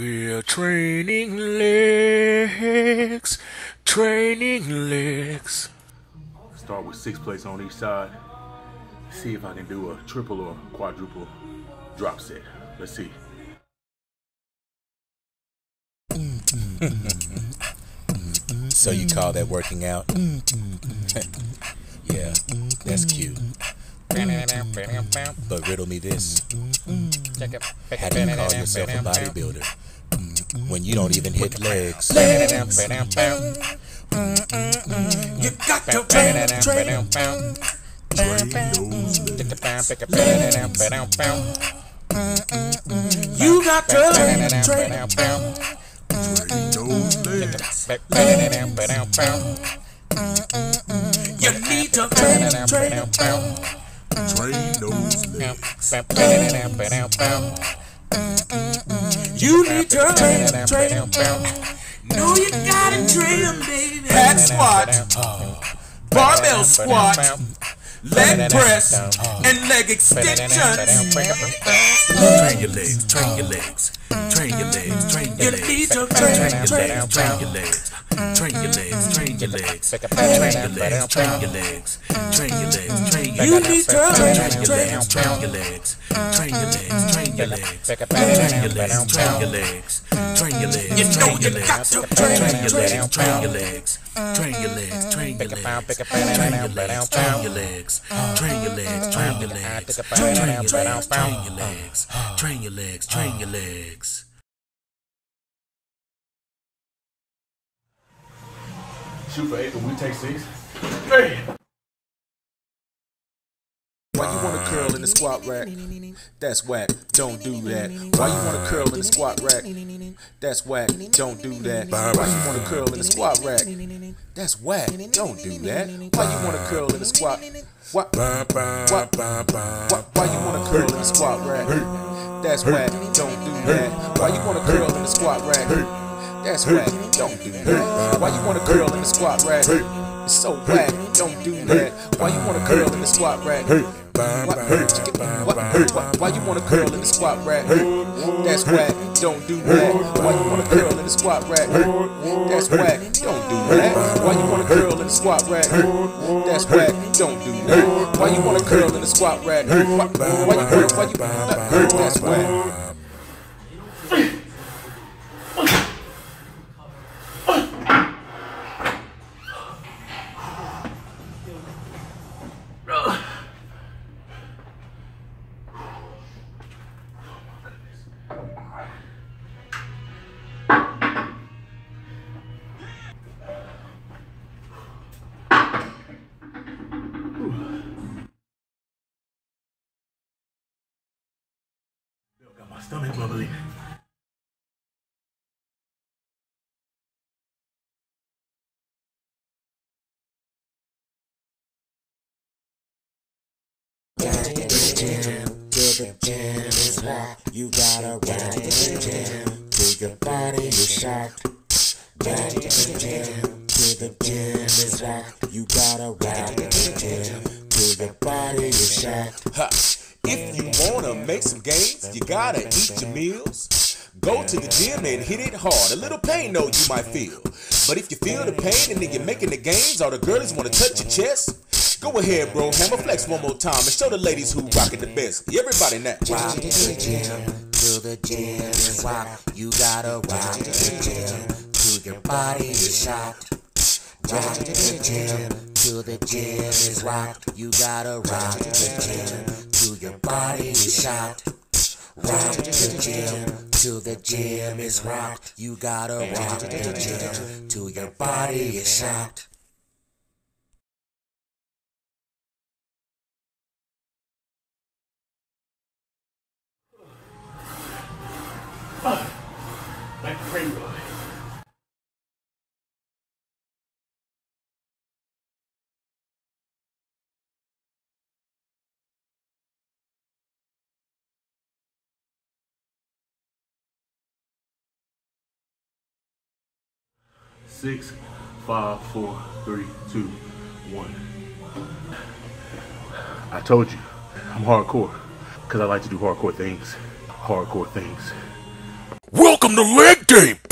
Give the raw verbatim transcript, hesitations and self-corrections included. We're training legs, training legs. Start with six plates on each side. See if I can do a triple or quadruple drop set. Let's see. So you call that working out? Yeah, that's cute. But riddle me this. How do you call yourself a bodybuilder when you don't even hit legs? Legs. You got to train, train, train. You got to train, train, train. You need to train, train, train. Train those legs. You need to train, train, train. No, you gotta train them, baby. Back squat, barbell squat, leg press, and leg extensions. Train your legs, train your legs, train your legs, train your legs, train your legs, train your legs. Train your legs, train your legs, train your legs, train your legs, train your legs, train your legs, train your legs, train your legs, train your legs, train your legs, train your legs, train your legs, train your legs, you know you got to train your legs, train your legs, train your legs, train your legs, train your legs, train your legs, train your legs, train your legs, train your legs, train your legs, train your legs, train your legs. Shoot for eight, but we take six. Hey! Why you wanna curl in the squat rack? That's whack, don't do that. Why you wanna curl in the squat rack? That's whack, don't do that. Why you wanna curl in the squat rack? That's whack, don't do that. Why you wanna curl in the squat? Why, why, why, why you wanna curl in the squat rack? That's whack, don't do that. Why you wanna curl in the squat rack? That's whack, don't do that. Why you wanna curl in the squat rack? It's so whack, don't do that. Why you wanna curl in the squat rack? Why you wanna curl in the squat rack? That's whack, don't do that. Why you wanna curl in the squat rack? That's whack, don't do that. Why you wanna curl in the squat rack? That's whack, don't do that. Why you wanna curl in the squat rack? Why you hurt? Why you hurt? That's whack. My stomach bubbling. Gotta get the gym, the gym is hot. You gotta ride to the gym, till your body is shocked. Ride to the gym, till the gym is hot. You gotta ride to the gym, till your body is shocked. If you wanna make some gains, you gotta eat your meals. Go to the gym and hit it hard. A little pain, though, you might feel. But if you feel the pain and then you're making the gains, all the girls wanna touch your chest. Go ahead, bro, hammer flex one more time and show the ladies who rockin' the best. Everybody now. Rock to the gym, to the gym is rock. You gotta rock to the gym, till your body is shocked. Rock to the gym, till the gym is rock. You gotta rock to the gym, till your body is shot. Rock to the gym, till the gym is rock. You gotta rock to the gym, till your body is shot. My friend, Six, five, four, three, two, one. I told you, I'm hardcore, because I like to do hardcore things. Hardcore things. Welcome. welcome to Leg Game.